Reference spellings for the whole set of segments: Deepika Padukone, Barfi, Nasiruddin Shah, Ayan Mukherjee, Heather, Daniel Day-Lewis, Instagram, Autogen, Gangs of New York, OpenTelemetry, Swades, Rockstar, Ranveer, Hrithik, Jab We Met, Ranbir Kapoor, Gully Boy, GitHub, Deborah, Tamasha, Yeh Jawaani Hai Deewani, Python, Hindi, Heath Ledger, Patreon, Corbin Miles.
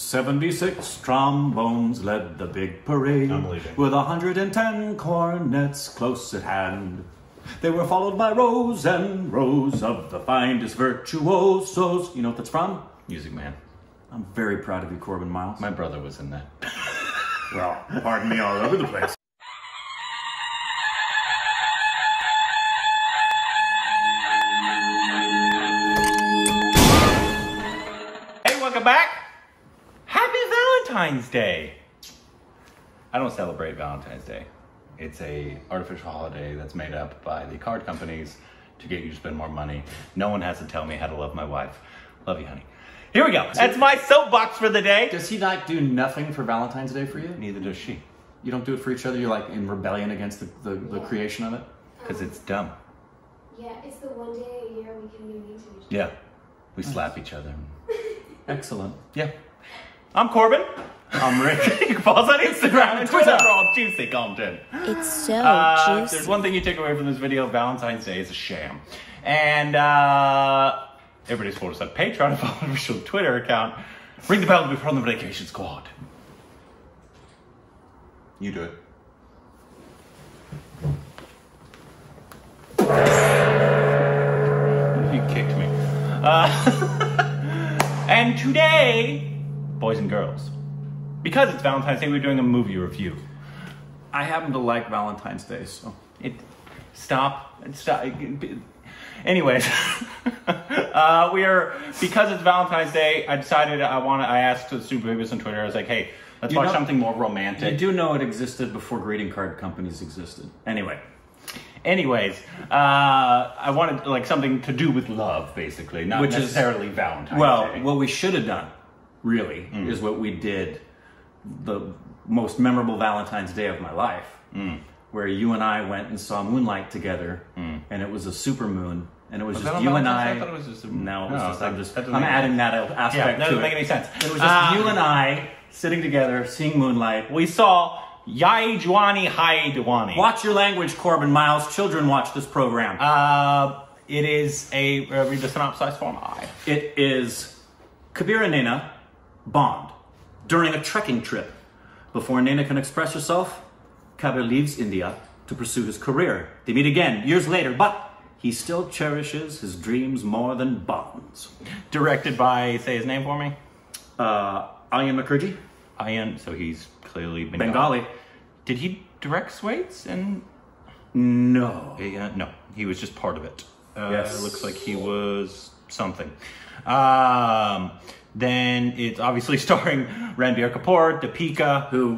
76 trombones led the big parade with 110 cornets close at hand. They were followed by rows and rows of the finest virtuosos. You know what that's from? Music Man. I'm very proud of you, Corbin Miles. My brother was in that. Well, pardon me all over the place. Hey, welcome back. Happy Valentine's Day. I don't celebrate Valentine's Day. It's a artificial holiday that's made up by the card companies to get you to spend more money. No one has to tell me how to love my wife. Love you, honey. Here we go. That's my soapbox for the day. Does he not do nothing for Valentine's Day for you? Neither does she. You don't do it for each other? You're like in rebellion against the creation of it? Because it's dumb. Yeah, it's the one day a year we can be mean to each other. Yeah. We slap each other. Excellent. Yeah. I'm Corbin. I'm Rick. You can follow us on Instagram and Twitter for all juicy content. It's so juicy. If there's one thing you take away from this video, Valentine's Day is a sham. And everybody's follow us on Patreon, follow our official Twitter account. Ring the bell to be part of the vacation squad. You do it. You kicked me. And today, boys and girls, because it's Valentine's Day, we're doing a movie review. I happen to like Valentine's Day, so... Stop. Anyways, because it's Valentine's Day, I decided I asked the Super Babies on Twitter, I was like, hey, let's watch something more romantic. You do know it existed before greeting card companies existed. Anyways, I wanted like something to do with love, basically, not necessarily Valentine's Day. Well, what we should have done, really, is what we did the most memorable Valentine's Day of my life. Where you and I went and saw Moonlight together, and it was a super moon, and it was just you and I. I thought it was just a moon. No, it was just, I'm adding that aspect to it. That doesn't make any sense. It was just you and I sitting together, seeing Moonlight. We saw Yeh Jawaani Hai Deewani. Watch your language, Corbin Miles. Children watch this program. It is a, read the synopsis form. It is Kabir and Naina bond during a trekking trip. Before Naina can express herself, Kabir leaves India to pursue his career. They meet again years later, but he still cherishes his dreams more than bonds. Directed by, say his name for me? Ayan Mukherjee. Ayan, so he's clearly Bengali. Did he direct Swades? And no. No, he was just part of it. Yes. It looks like he was something. Then it's obviously starring Ranbir Kapoor, Deepika, who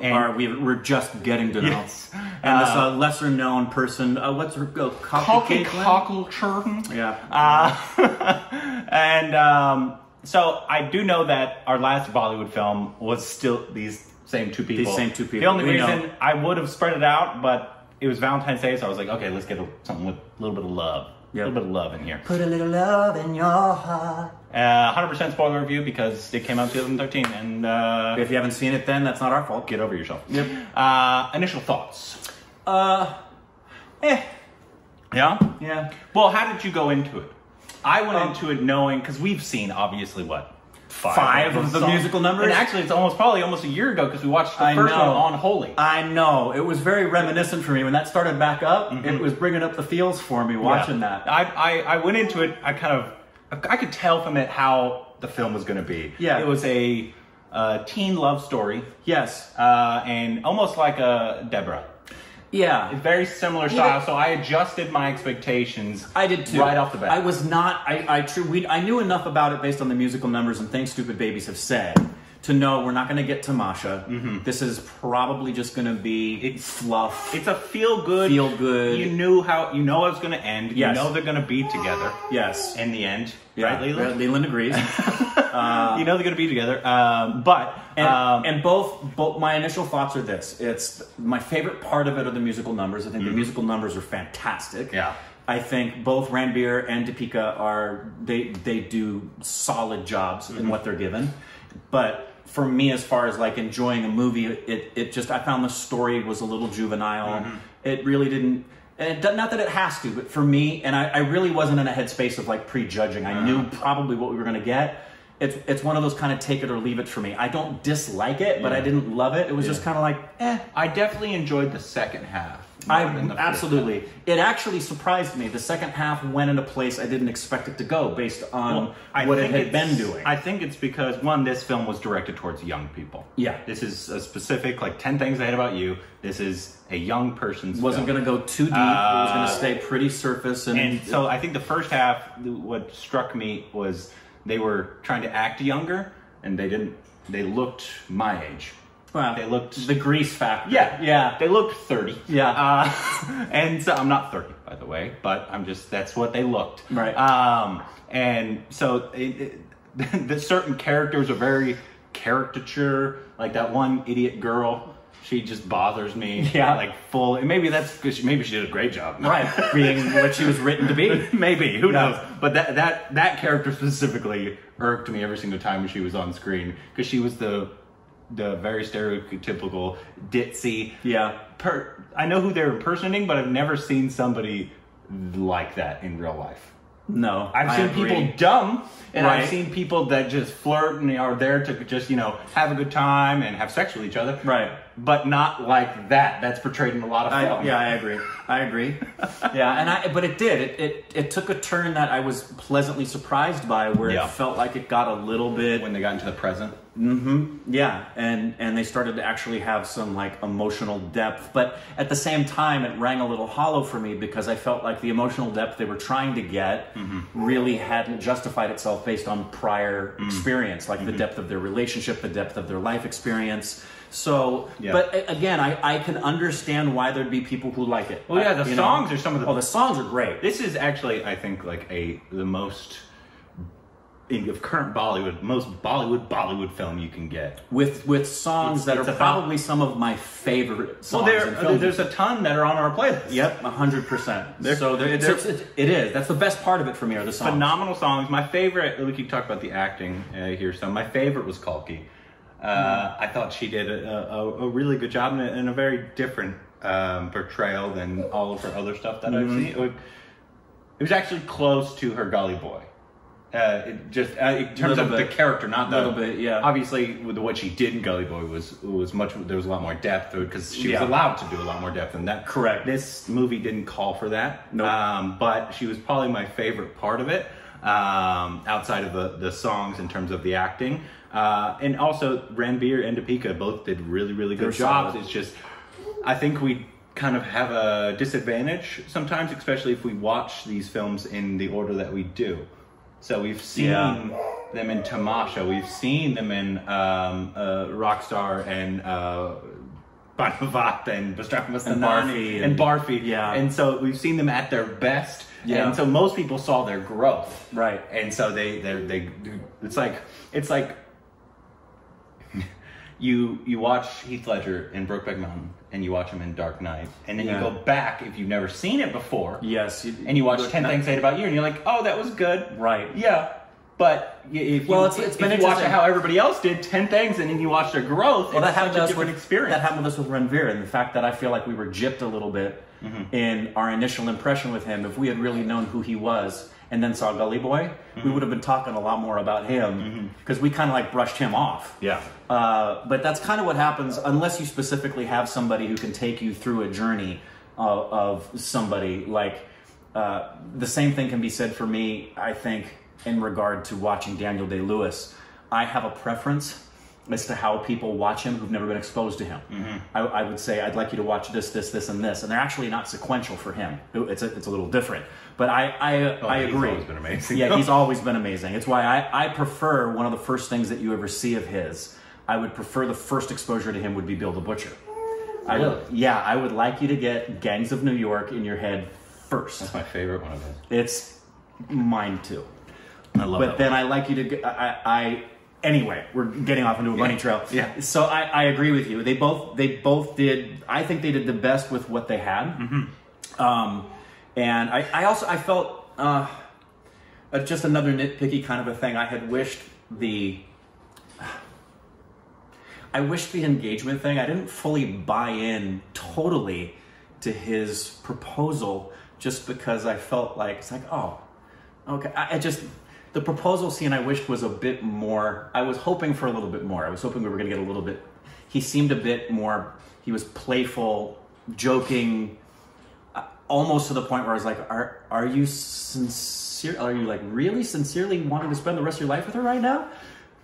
we're just getting to know. Yes. And this lesser known person, what's her Kalki Koechlin? Yeah. And so I do know that our last Bollywood film was still these same two people. The only reason I would have spread it out, but it was Valentine's Day, so I was like, okay, let's get something with a little bit of love. Yep. A little bit of love in here. Put a little love in your heart. 100% spoiler review because it came out in 2013, and if you haven't seen it, then that's not our fault. Get over yourself. Yep. Initial thoughts. Yeah. Yeah. Well, how did you go into it? I went into it knowing because we've seen obviously what five of the musical numbers. And actually, it's almost a year ago because we watched the first one on Holy. I know. It was very reminiscent for me when that started back up. It was bringing up the feels for me watching that. I went into it. I could tell from it how the film was going to be. Yeah. It was a teen love story. Yes. And almost like a Deborah. Yeah. It's very similar style, so I adjusted my expectations. I did too. Right off the bat. I was not, I knew enough about it based on the musical numbers and things Stupid Babies have said to know we're not going to get Tamasha. This is probably just going to be fluff. It's a feel-good. Feel-good. You knew how, you know it was going to end. Yes. You know they're going to be together. Yes. In the end. Yeah. Right, Leland? Leland agrees. You know they're going to be together. Both my initial thoughts are this. It's my favorite part of it are the musical numbers. I think the musical numbers are fantastic. Yeah. I think both Ranbir and Deepika are, they do solid jobs in what they're given. But for me, as far as like enjoying a movie, it just, I found the story was a little juvenile. It really didn't, and not that it has to, but for me, and I really wasn't in a headspace of like prejudging. I knew probably what we were going to get. it's one of those kind of take it or leave it for me. I don't dislike it, but I didn't love it. It was just kind of like, eh. I definitely enjoyed the second half. Absolutely. It actually surprised me. The second half went into place I didn't expect it to go based on what it had been doing. I think it's because, one, this film was directed towards young people. Yeah. This is a specific, like, 10 Things I Hate About You. This is a young person's film. Wasn't going to go too deep. It was going to stay pretty surface. And so I think the first half, what struck me was they were trying to act younger, and they didn't. They looked my age. Well, they looked the Grease factor. Yeah, yeah. They looked 30. Yeah, and so I'm not 30, by the way, but I'm just that's what they looked. Right. And so the certain characters are very caricature. Like that one idiot girl, she just bothers me. Yeah, like full. And maybe that's maybe she did a great job, right? Being what she was written to be. Maybe who knows? But that character specifically irked me every single time she was on screen because she was the very stereotypical ditzy. Yeah. I know who they're impersonating, but I've never seen somebody like that in real life. No. I've seen people dumb, and I've seen people that just flirt and are there to just, you know, have a good time and have sex with each other. Right. But not like that. That's portrayed in a lot of films. Yeah, I agree. I agree. Yeah, and but it did. It took a turn that I was pleasantly surprised by, where it felt like it got a little bit when they got into the present. Mm-hmm. Yeah, and they started to actually have some like emotional depth, but at the same time, it rang a little hollow for me because I felt like the emotional depth they were trying to get really hadn't justified itself based on prior experience, like the depth of their relationship, the depth of their life experience. So, but again, I can understand why there'd be people who like it. Well, yeah, the songs are some of the. Oh, the songs are great. This is actually, I think, like the most. Of current Bollywood, most Bollywood film you can get with songs that are probably some of my favorite songs. Well, there's a ton that are on our playlist. Yep, 100%. So it is. That's the best part of it for me are the songs. Phenomenal songs. My favorite. We can talk about the acting here. So my favorite was Kalki. I thought she did a really good job and a very different portrayal than all of her other stuff that I've seen. It was actually close to her Gully Boy. In terms of the character, not the little bit, yeah. Obviously, with what she did in Gully Boy was much. There was a lot more depth because she was allowed to do a lot more depth than that. Correct. This movie didn't call for that. No. Nope. But she was probably my favorite part of it, outside of the songs in terms of the acting, and also Ranbir and Deepika both did really good jobs. Solid. It's just, I think we kind of have a disadvantage sometimes, especially if we watch these films in the order that we do. So we've seen them in Tamasha. We've seen them in Rockstar and Banavat and Barfi. And Barfi. Yeah. And so we've seen them at their best. Yeah. And so most people saw their growth. Right. And so they it's like you watch Heath Ledger in Brokeback Mountain. And you watch him in Dark Knight, and then you go back if you've never seen it before. Yes, and you watch 10 Things I Hate About You, and you're like, "Oh, that was good." Right. Yeah, but if you watch how everybody else did 10 things, and then you watch their growth, well, it's such a different experience. That happened with us with Ranveer, and the fact that I feel like we were gypped a little bit in our initial impression with him. If we had really known who he was, and then saw Gully Boy, we would have been talking a lot more about him because we kind of like brushed him off. Yeah. But that's kind of what happens unless you specifically have somebody who can take you through a journey of somebody. Like the same thing can be said for me, I think, in regard to watching Daniel Day-Lewis. I have a preference as to how people watch him who've never been exposed to him. I would say, I'd like you to watch this, this, this, and this. And they're actually not sequential for him. It's a little different. But I agree. He's always been amazing. Yeah, he's always been amazing. It's why I prefer one of the first things that you ever see of his. I would prefer the first exposure to him would be Bill the Butcher. Really? I would like you to get Gangs of New York in your head first. That's my favorite one of his. It's mine too. I love it. But then I like you to get... Anyway, we're getting off into a bunny trail. Yeah. So I agree with you. They both did. I think they did the best with what they had. And I also felt just another nitpicky kind of a thing. I had wished the engagement thing. I didn't fully buy in totally to his proposal just because I felt like it's like, oh, okay. I just. The proposal scene I wished was a bit more, I was hoping for a little bit more. I was hoping we were gonna get a little bit, he seemed a bit more, he was playful, joking, almost to the point where I was like, are you sincere? Are you like really sincerely wanting to spend the rest of your life with her right now?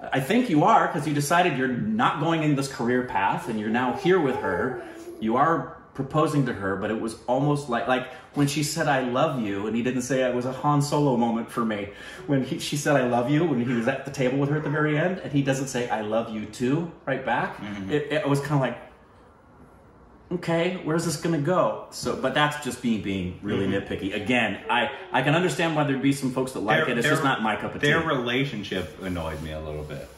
I think you are, because you decided you're not going in this career path and you're now here with her. You are proposing to her, but it was almost like when she said, I love you, and he didn't say it was a Han Solo moment for me. When she said, I love you, when he was at the table with her at the very end, and he doesn't say, I love you too, right back. Mm-hmm. It was kind of like, okay, where's this gonna go? So, but that's just me being really nitpicky. Again, I can understand why there'd be some folks that like it. It's just not my cup of tea. Their relationship annoyed me a little bit.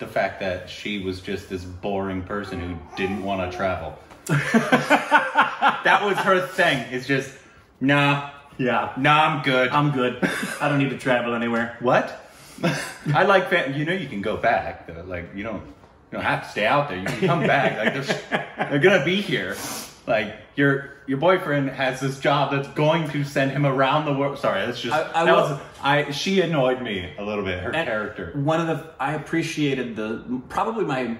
The fact that she was just this boring person who didn't want to travel. That was her thing. It's just, nah. Yeah. Nah, I'm good. I'm good. I don't need to travel anywhere. What? I like that. You know, you can go back. Though. Like, you don't have to stay out there. You can come back. Like, they're gonna be here. Like, your boyfriend has this job that's going to send him around the world. Sorry, that's just she annoyed me a little bit. Her character. I appreciated one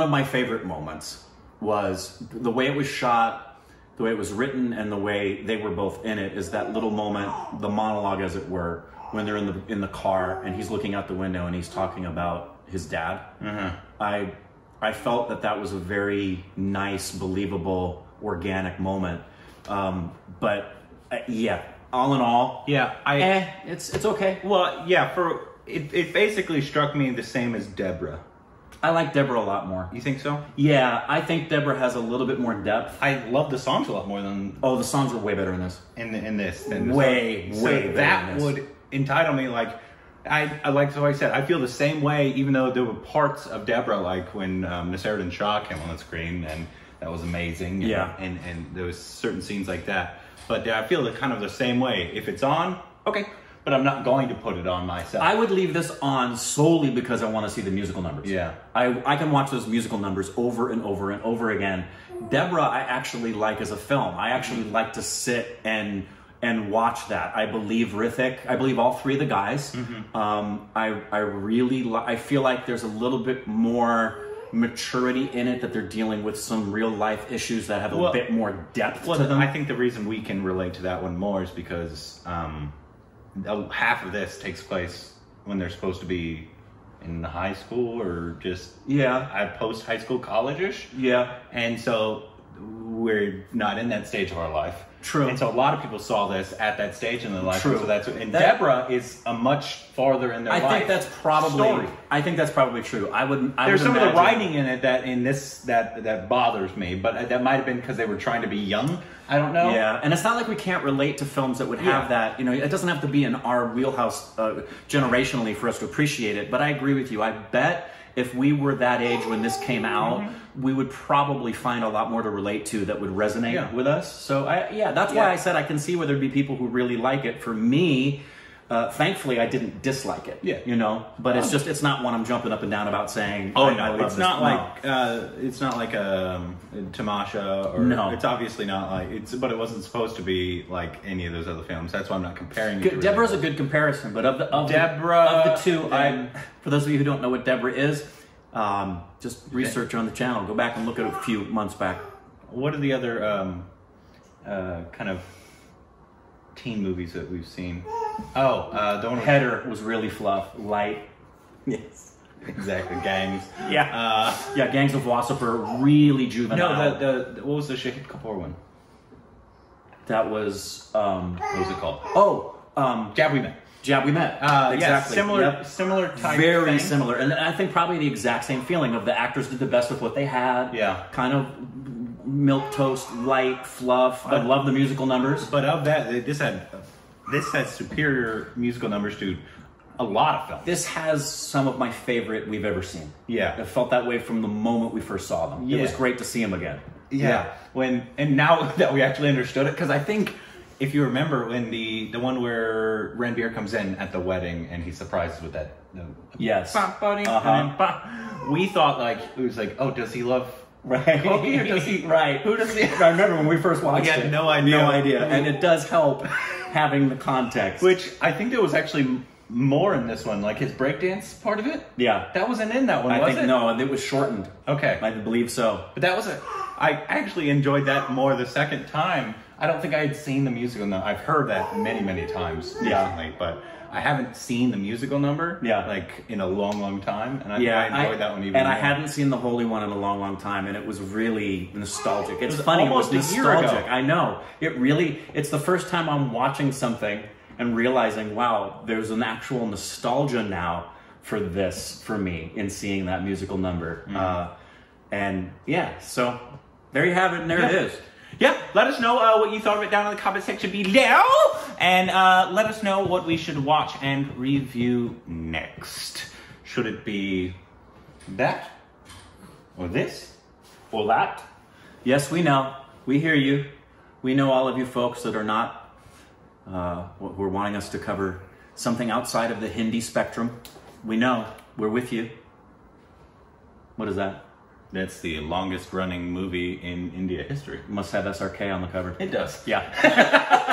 of my favorite moments was the way it was shot, the way it was written, and the way they were both in it. Is that little moment, the monologue, as it were, when they're in the car and he's looking out the window and he's talking about his dad. Mm-hmm. I felt that was a very nice, believable, organic moment. All in all, yeah, it's okay. Well, yeah, it basically struck me the same as Deborah. I like Deborah a lot more. You think so? Yeah, I think Deborah has a little bit more depth. I love the songs a lot more than. Oh, the songs were way better in this. Way better. That would entitle me like. I said, I feel the same way, even though there were parts of Deborah, like when Nasiruddin Shah came on the screen, and that was amazing. And, yeah. And there was certain scenes like that. But I feel kind of the same way. If it's on, okay. But I'm not going to put it on myself. I would leave this on solely because I want to see the musical numbers. Yeah. I can watch those musical numbers over and over and over again. Deborah, I actually like as a film. I actually like to sit and watch that. I believe Hrithik. I believe all three of the guys. Mm-hmm. I feel like there's a little bit more maturity in it, that they're dealing with some real life issues that have a bit more depth to them. I think the reason we can relate to that one more is because half of this takes place when they're supposed to be in high school or just post high school, college-ish. Yeah. And so we're not in that stage of our life. True. And so a lot of people saw this at that stage in their life. True. So Deborah is a much farther in their life. I think that's probably true. There's some of the writing in it that bothers me, but that might have been because they were trying to be young. I don't know. Yeah, and it's not like we can't relate to films that would have that. You know, it doesn't have to be in our wheelhouse generationally for us to appreciate it. But I agree with you. I bet if we were that age when this came out, we would probably find a lot more to relate to that would resonate with us. So, that's why I said I can see where there'd be people who really like it. For me, thankfully, I didn't dislike it. Yeah, you know, but it's just, it's not one I'm jumping up and down about saying. Oh no, it's not like a Tamasha or no. It's obviously not like it's, but it wasn't supposed to be like any of those other films. That's why I'm not comparing it. Deborah's a good comparison, but of the two, for those of you who don't know what Deborah is, just research on the channel. Go back and look at a few months back. What are the other kind of teen movies that we've seen? Oh, Heather was really fluff, light. Yes, exactly. Gangs. Yeah. Gangs of Wassapur, really juvenile. No, what was the Shahid Kapoor one? That was what was it called? Oh, Jab We Met. Jab We Met. Exactly. Similar type. Very similar, and I think probably the exact same feeling of the actors did the best with what they had. Yeah. Kind of. Milquetoast, light, fluff. I love the musical numbers. But of that, this has superior musical numbers to a lot of films. This has some of my favorite we've ever seen. Yeah. I felt that way from the moment we first saw them. Yeah. It was great to see them again. Yeah. And now that we actually understood it, because I think, if you remember, when the one where Ranbir comes in at the wedding and he's surprised with that. Yes. Bah, bah, bah, bah. We thought, like, it was like, oh, does he love Right. Who does he? Right. Who does he? I remember when we first watched it. No idea. And it does help having the context. Which I think there was actually more in this one, like his breakdance part of it. Yeah. That wasn't in that one, was it? No, it was shortened. Okay. I believe so. But that was a... I actually enjoyed that more the second time. I don't think I had seen the musical number. I've heard that many, many times recently, but I haven't seen the musical number like in a long, long time. And I enjoyed that one even more. I hadn't seen the Holy One in a long, long time, and it was really nostalgic. It's funny, it was nostalgic. I know. It really, it's the first time I'm watching something and realizing, wow, there's an actual nostalgia now for this, for me, in seeing that musical number. Mm-hmm. And yeah, so there you have it, and there it is. Yeah, let us know what you thought of it down in the comment section below, and let us know what we should watch and review next. Should it be that, or this, or that? Yes, we know. We hear you. We know all of you folks that are not, who are wanting us to cover something outside of the Hindi spectrum. We know. We're with you. What is that? That's the longest running movie in India history. Must have SRK on the cover. It does. Yeah.